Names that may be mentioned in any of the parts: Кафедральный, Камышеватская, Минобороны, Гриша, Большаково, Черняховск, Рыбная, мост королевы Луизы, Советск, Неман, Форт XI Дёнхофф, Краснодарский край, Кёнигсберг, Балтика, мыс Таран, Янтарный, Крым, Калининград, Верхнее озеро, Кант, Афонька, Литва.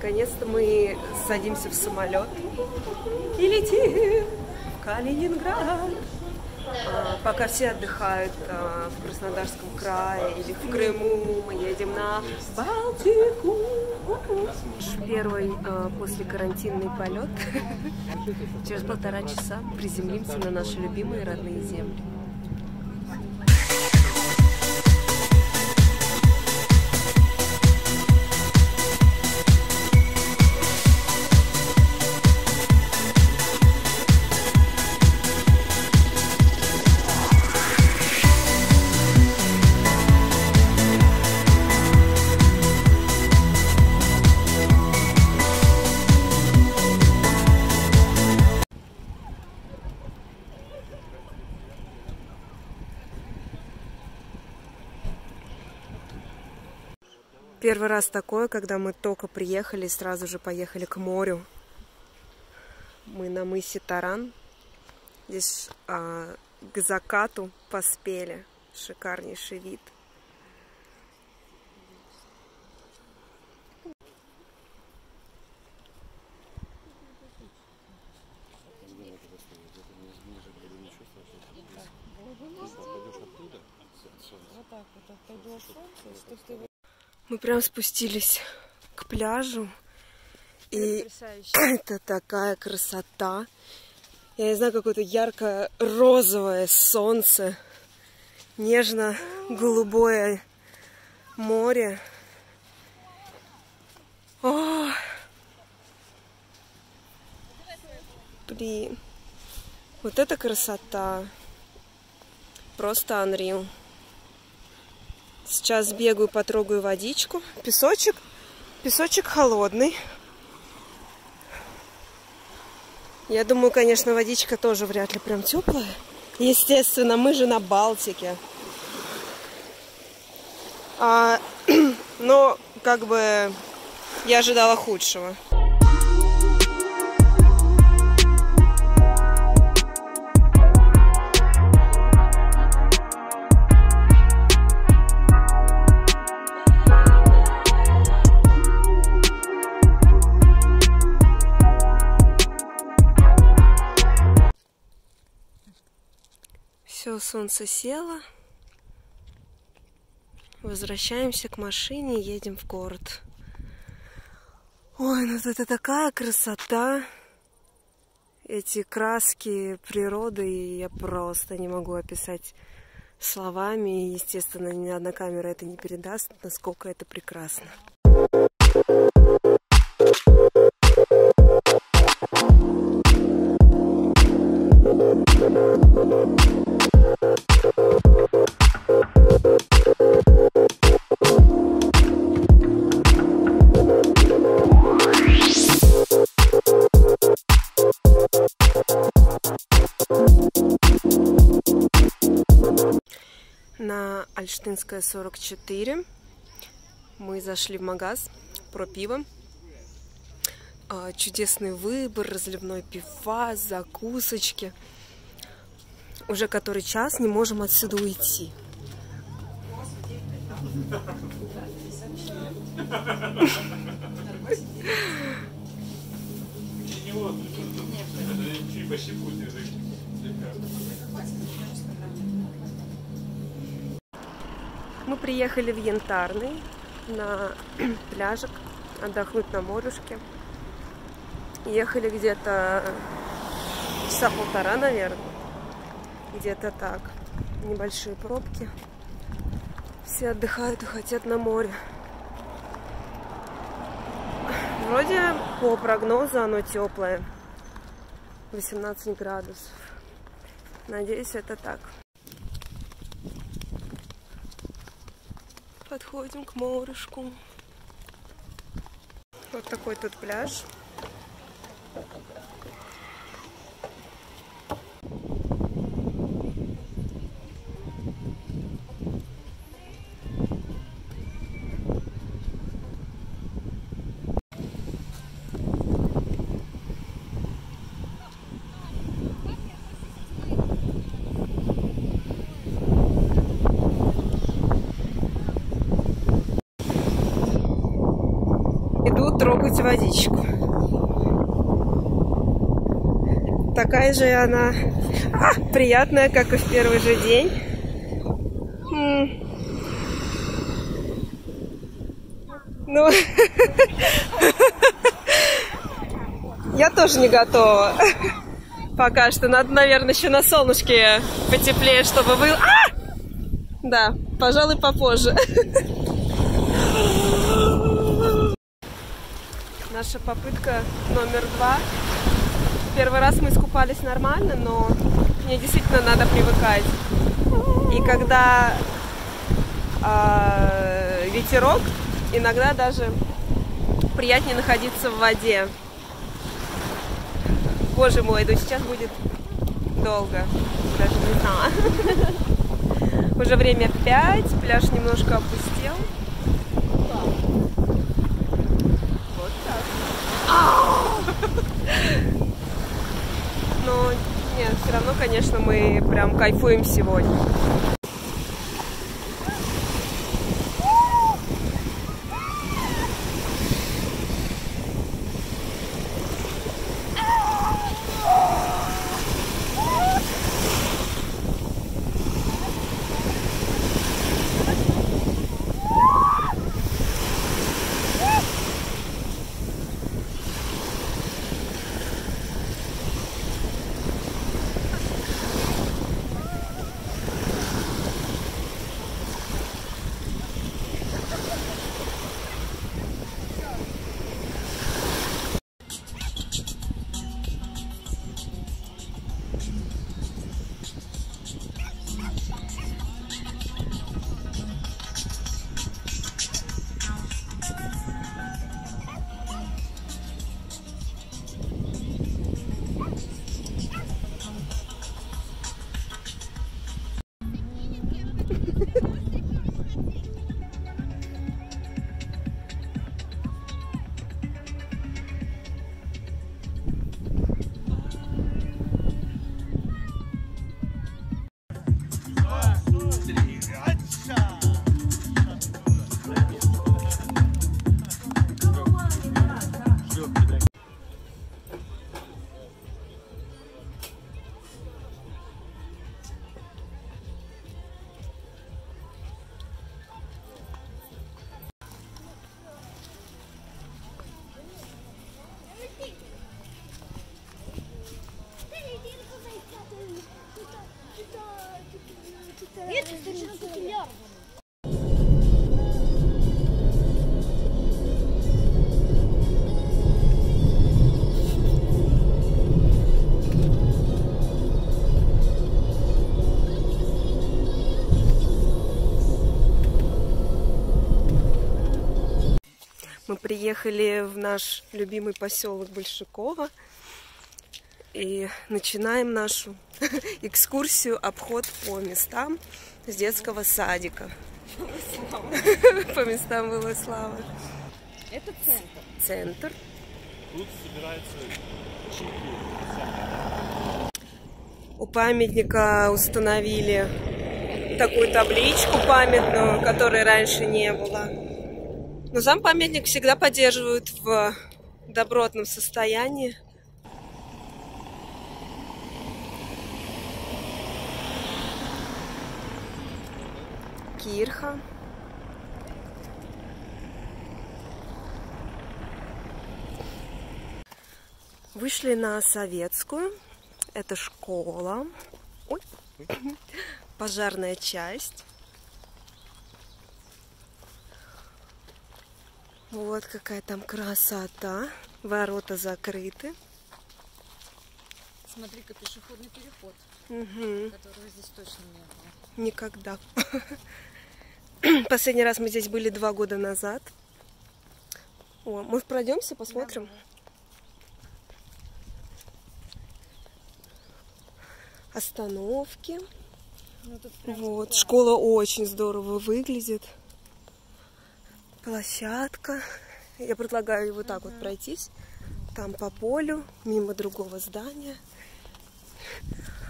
Наконец-то мы садимся в самолет и летим в Калининград. Пока все отдыхают в Краснодарском крае или в Крыму, мы едем на Балтику. Первый после карантинный полет. Через 1,5 часа приземлимся на наши любимые родные земли. Первый раз такое, когда мы только приехали и сразу же поехали к морю. Мы на мысе Таран. Здесь к закату поспели. Шикарнейший вид. Мы прям спустились к пляжу, и это такая красота. Я не знаю, какое-то ярко-розовое солнце, нежно-голубое море. О! Блин, вот это красота, просто unreal. Сейчас бегаю, потрогаю водичку. Песочек. Песочек холодный. Я думаю, конечно, водичка тоже вряд ли прям теплая. Естественно, мы же на Балтике. Но, как бы, я ожидала худшего. Солнце село. Возвращаемся к машине, едем в город. Ой, ну тут это такая красота. Эти краски природы я просто не могу описать словами. Естественно, ни одна камера это не передаст, насколько это прекрасно. На Альштинская 44 мы зашли в магаз про пиво. Чудесный выбор, разливной пивас, закусочки. Уже который час не можем отсюда уйти. Мы приехали в Янтарный на пляжик, отдохнуть на морюшке. Ехали где-то часа полтора, наверное. Где-то так. Небольшие пробки. Все отдыхают и хотят на море. Вроде по прогнозу оно теплое. 18 градусов. Надеюсь, это так. Подходим к морюшку. Вот такой тут пляж. нюхать водичку. Такая же она приятная, как и в первый же день. Ну, я тоже не готова. Пока что. Надо, наверное, еще на солнышке потеплее, чтобы вы... Да, пожалуй, попозже. Наша попытка номер 2. Первый раз мы искупались нормально, но мне действительно надо привыкать. И когда ветерок, иногда даже приятнее находиться в воде. Боже мой, ну сейчас будет долго. Даже не знала. Уже время 5, пляж немножко опустел. Вот так. Но нет, все равно, конечно, мы прям кайфуем сегодня. Мы приехали в наш любимый поселок Большаково и начинаем нашу экскурсию, обход по местам с детского садика. По местам Волославы. Это центр. Центр. Тут собираются ученики. У памятника установили такую табличку памятную, которой раньше не было. Но сам памятник всегда поддерживают в добротном состоянии. Кирха. Вышли на Советскую. Это школа. Ой. Пожарная часть. Вот какая там красота. Ворота закрыты. Смотри-ка, пешеходный переход, которого здесь точно не было. Никогда. Последний раз мы здесь были 2 года назад. О, может, пройдемся, посмотрим? Да, да. Остановки. Ну, вот, школа очень здорово выглядит. Площадка. Я предлагаю вот так вот пройтись. Там по полю, мимо другого здания.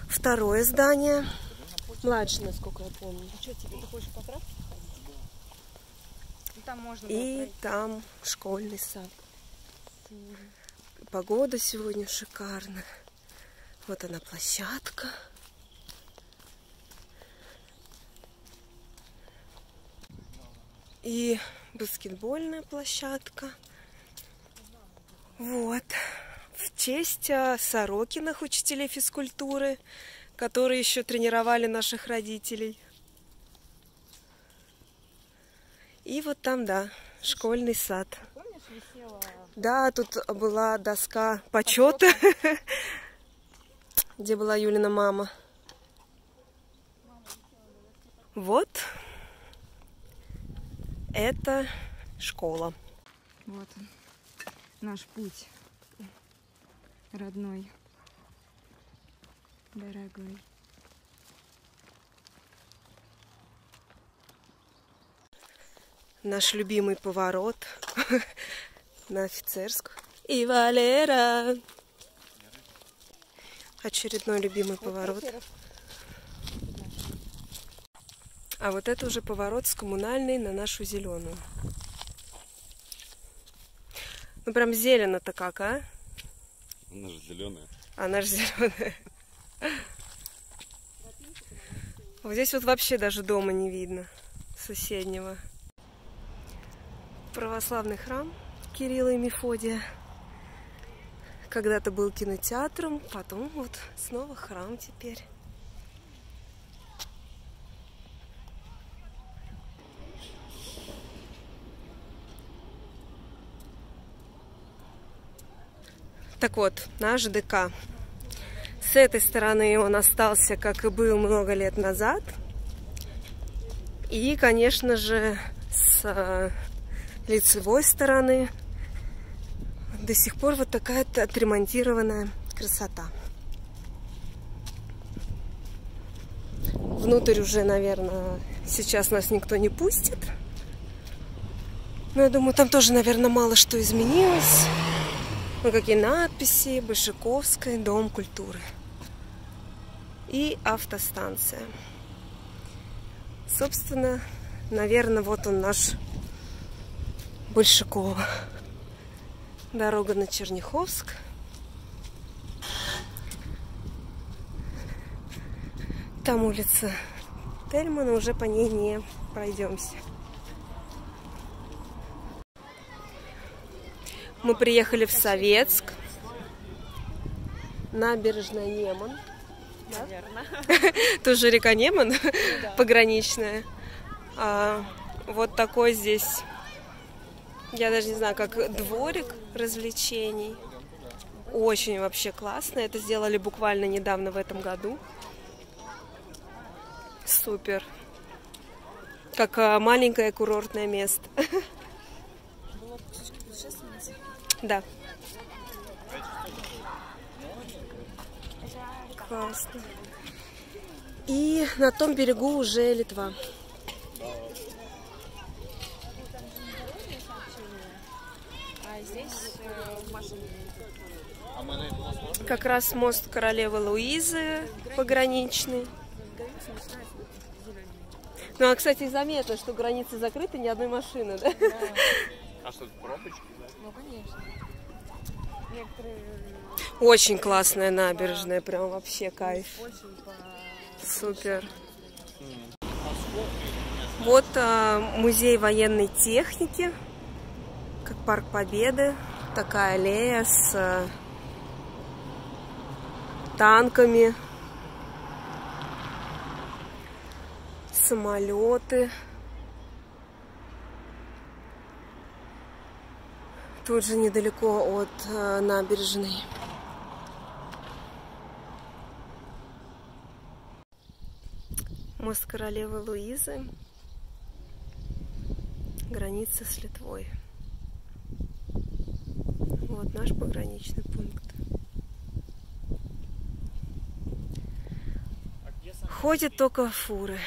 Второе здание. Младше, насколько я помню. Ну, что, тебе, ты хочешь по травке ходить? Там можно. И там школьный сад. Погода сегодня шикарная. Вот она, площадка. И баскетбольная площадка. Вот. В честь Сорокиных, учителей физкультуры, которые еще тренировали наших родителей. И вот там, да, школьный сад. Помнишь, висела... Да, тут была доска почета, где была Юлина мама. Вот. Это школа. Вот он, наш путь родной, дорогой. Наш любимый поворот на Офицерскую. И Валера! Очередной любимый поворот. А вот это уже поворот с Коммунальной на нашу Зеленую. Ну прям зелено-то как, а? Она же зеленая. Она же зеленая. Вот здесь вот вообще даже дома не видно соседнего. Православный храм Кирилла и Мефодия. Когда-то был кинотеатром, потом вот снова храм теперь. Так вот, наш ДК. С этой стороны он остался, как и был много лет назад. И, конечно же, с лицевой стороны до сих пор вот такая отремонтированная красота. Внутрь уже, наверное, сейчас нас никто не пустит. Но я думаю, там тоже, наверное, мало что изменилось. Ну, какие надписи: Большаковская, Дом культуры и автостанция. Собственно, наверное, вот он наш Большаково. Дорога на Черняховск. Там улица Тельмана, уже по ней не пройдемся. Мы приехали в Советск. Набережная Неман. Наверное. Тоже река Неман, пограничная. Вот такой здесь... Я даже не знаю, как дворик развлечений. Очень вообще классно. Это сделали буквально недавно, в этом году. Супер. Как маленькое курортное место. Да. Классно. И на том берегу уже Литва. Как раз мост королевы Луизы пограничный. Ну, а, кстати, заметно, что границы закрыты, ни одной машины, да? А что, пробочки, да? Ну, конечно. Некоторые... Очень классная набережная, прям вообще кайф. Супер. Вот музей военной техники. Как Парк Победы, такая аллея с танками, самолеты. Тут же недалеко от набережной. Мост королевы Луизы. Граница с Литвой. Вот наш пограничный пункт. Ходят только фуры.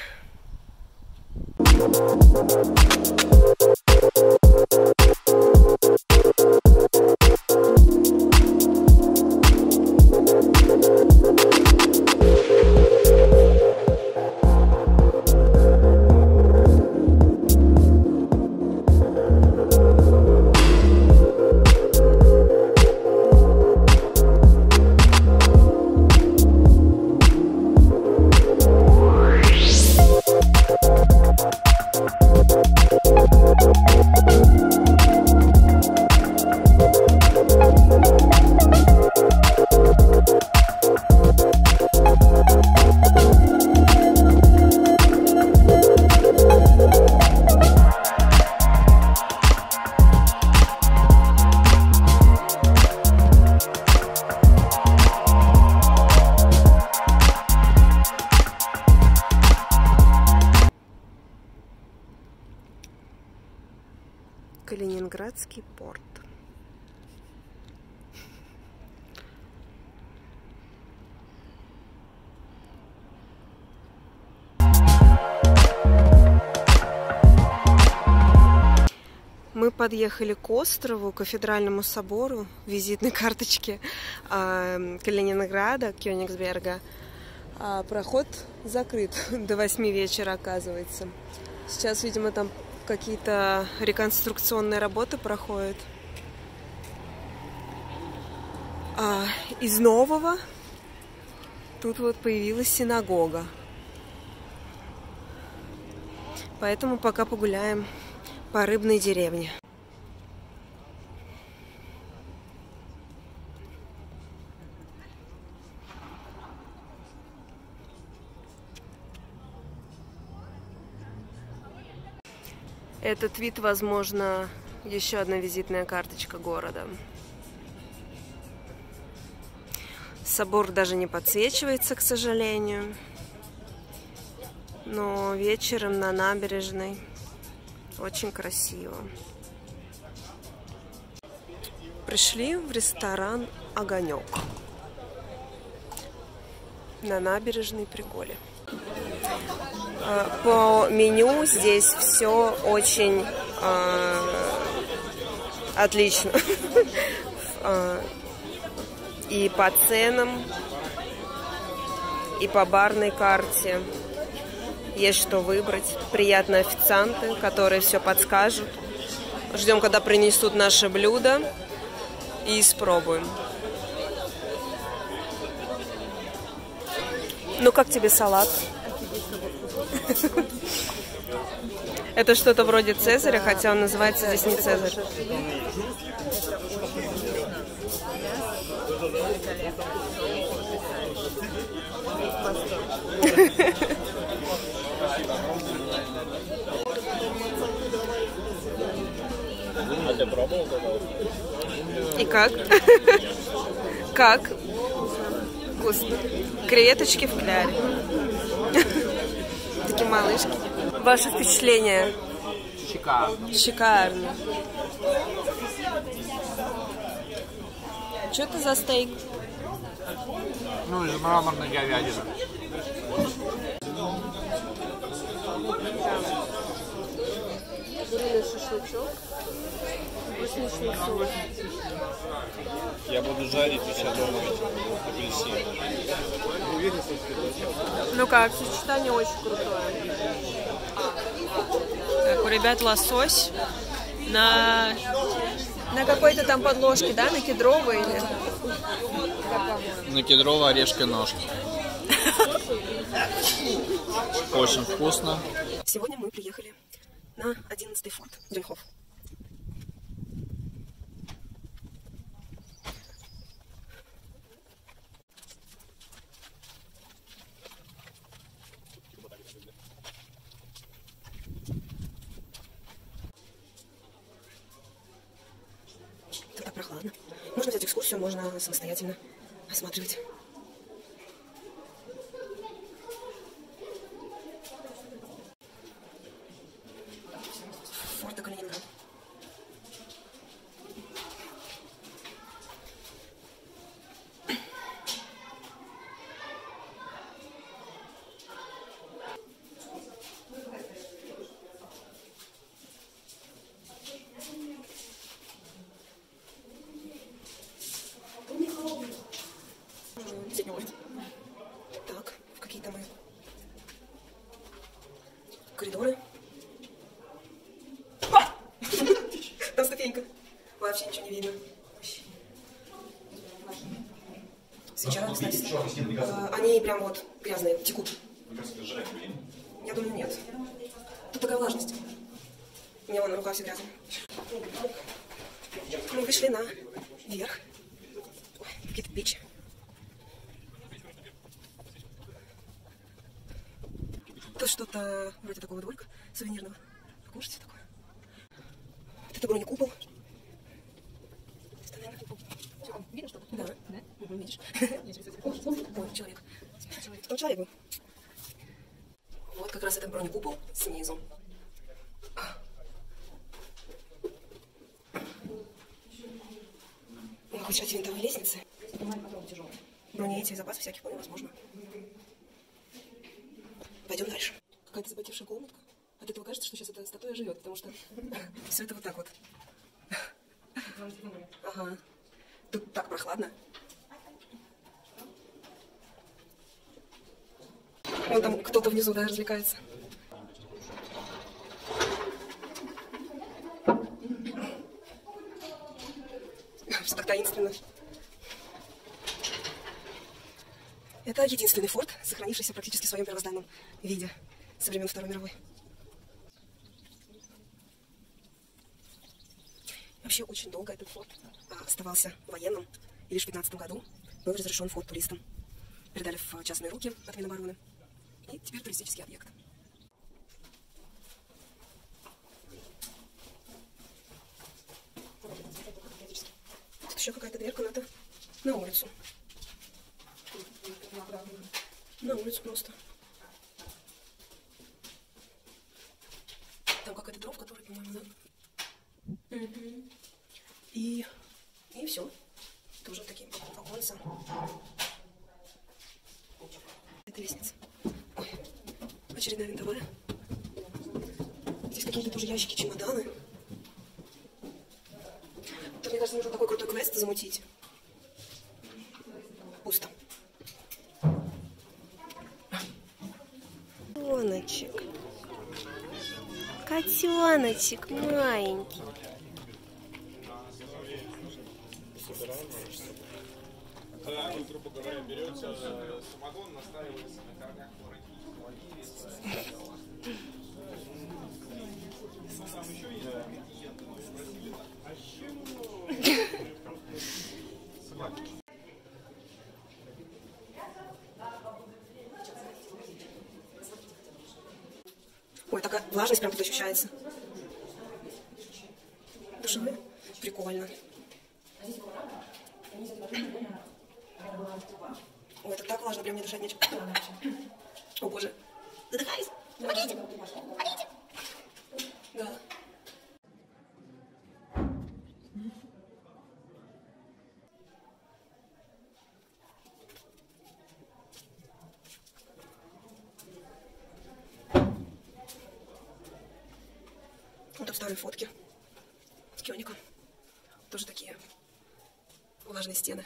Калининградский порт. Мы подъехали к острову, к Кафедральному собору, визитной карточке Калининграда, Кёнигсберга. Проход закрыт до 8 вечера, оказывается. Сейчас, видимо, там какие-то реконструкционные работы проходят. Из нового тут вот появилась синагога. Поэтому пока погуляем по рыбной деревне. Этот вид, возможно, еще одна визитная карточка города. Собор даже не подсвечивается, к сожалению. Но вечером на набережной очень красиво. Пришли в ресторан «Огонек» на набережной Приголе. По меню здесь все очень отлично. И по ценам, и по барной карте. Есть что выбрать. Приятные официанты, которые все подскажут. Ждем, когда принесут наше блюдо, и испробуем. Ну, как тебе салат? Это что-то вроде Цезаря, хотя он называется здесь не Цезарь. И как? Как? Вкусно. Креветочки в кляре. Такие малышки. Ваше впечатление? Шикарно. Шикарно. Что это за стейк? Ну, из мраморной говядины. Куриный шашлычок. Вкусничный соус. Я буду жарить еще дома апельсин. Ну как, сочетание очень крутое. Так, у ребят лосось на какой-то там подложке, да? На кедровой или? На кедрово-орешкой ножке. Очень вкусно. Сегодня мы приехали на 11-й форт Дёнхофф. Тут так прохладно. Можно взять экскурсию, можно самостоятельно осматривать. Так, в какие-то мы коридоры. А! Там ступенька. Вообще ничего не видно. Свеча, кстати, они прям вот грязные, текут. Я думаю, нет. Тут такая влажность. У меня вон рука вся грязная. Мы вышли наверх. Какие-то печи. Тут что-то вроде такого дворика сувенирного. Покушать такое. Вот это броник купол. Видно что-то? Да. Да? Угу, видишь? Ой, человек. Кто человек был? Вот как раз это броник купол снизу. получать винтовые лестницы. Снимаем потом тяжелые. Но не эти запасы всяких вполне возможно. Пойдем дальше. Какая-то запотевшая комнатка. От этого кажется, что сейчас эта статуя живет, потому что все это вот так вот. Ага. Тут так прохладно. Вон там кто-то внизу, да, развлекается. Все так таинственно. Это единственный форт, сохранившийся практически в своем первозданном виде со времен Второй мировой. Вообще очень долго этот форт оставался военным, и лишь в 15 году был разрешен форт туристам. Передали в частные руки от Минобороны, и теперь туристический объект. Тут еще какая-то дверка, надо на улицу. На улицу просто. Там какая-то дровь, которая, по-моему, да? И все. Тоже такие оконца. Это лестница. Ой, очередная винтовая. Здесь какие-то тоже ящики, чемоданы. Тут, мне кажется, нужно такой крутой квест замутить. Пусто. Котеночек. Котеночек маленький. Когда вы, грубо говоря, берете самогон, настаивается на корнях хлорки. Ой, такая влажность прям тут ощущается. Душевые? Прикольно. Ой, это так влажно, прям не дышать нечем. О боже. Задыхаюсь. Помогите! Помогите! Да. Вот тут старые фотки. С Кёнигом. Тоже такие влажные стены.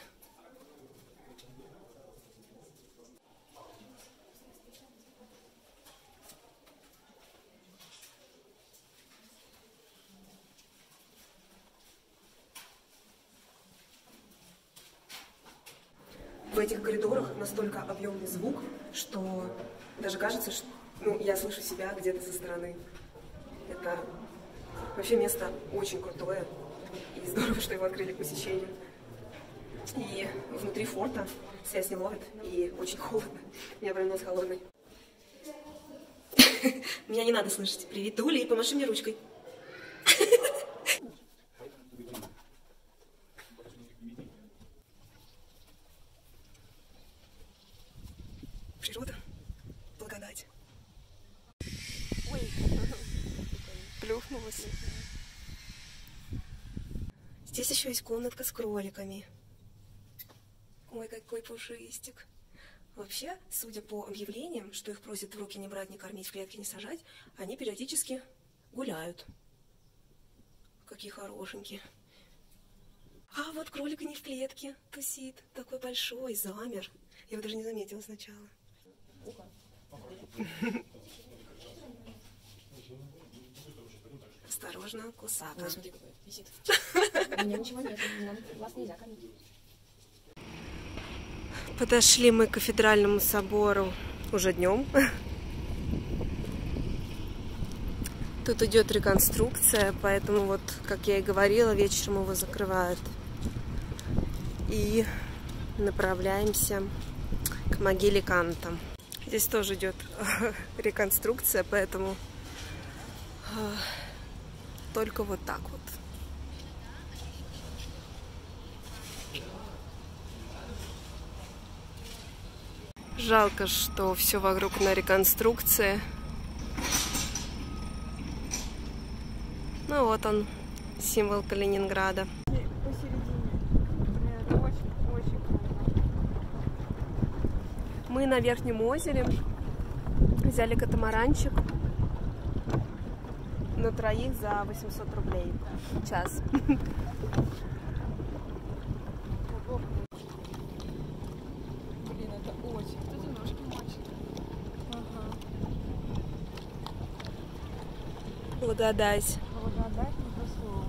В этих коридорах настолько объемный звук, что даже кажется, что я слышу себя где-то со стороны. Это вообще место очень крутое, и здорово, что его открыли к посещению. И внутри форта связь не ловит, и очень холодно. У меня прям нос холодный. Меня не надо слышать. Привет, Дуля, помаши мне ручкой. Природа, благодать. Ой, плюхнулась. Здесь еще есть комнатка с кроликами. Ой, какой пушистик. Вообще, судя по объявлениям, что их просят в руки не брать, не кормить, в клетки не сажать, они периодически гуляют. Какие хорошенькие. А вот кролик не в клетке тусит. Такой большой, замер. Я его даже не заметила сначала. Осторожно, кусака. Ой, смотри, какой висит. У меня ничего нет, вас нельзя кормить. Подошли мы к Кафедральному собору уже днем. Тут идет реконструкция, поэтому вот, как я и говорила, вечером его закрывают. И направляемся к могиле Канта. Здесь тоже идет реконструкция, поэтому только вот так вот. Жалко, что все вокруг на реконструкции. Ну вот он, символ Калининграда. Мы на Верхнем озере. Взяли катамаранчик на троих за 800 рублей в час. Блин, это очень. Тут и ножки мочат. Ага. Благодать. Благодать не то слово.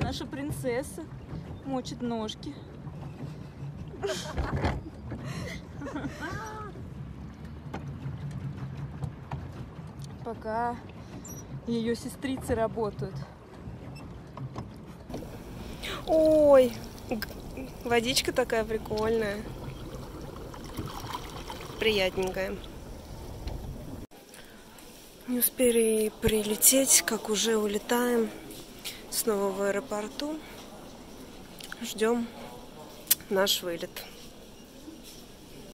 Наша принцесса мочит ножки. Пока ее сестрицы работают. Ой, водичка такая прикольная. Приятненькая. Не успели прилететь, как уже улетаем. Снова в аэропорту. Ждем наш вылет.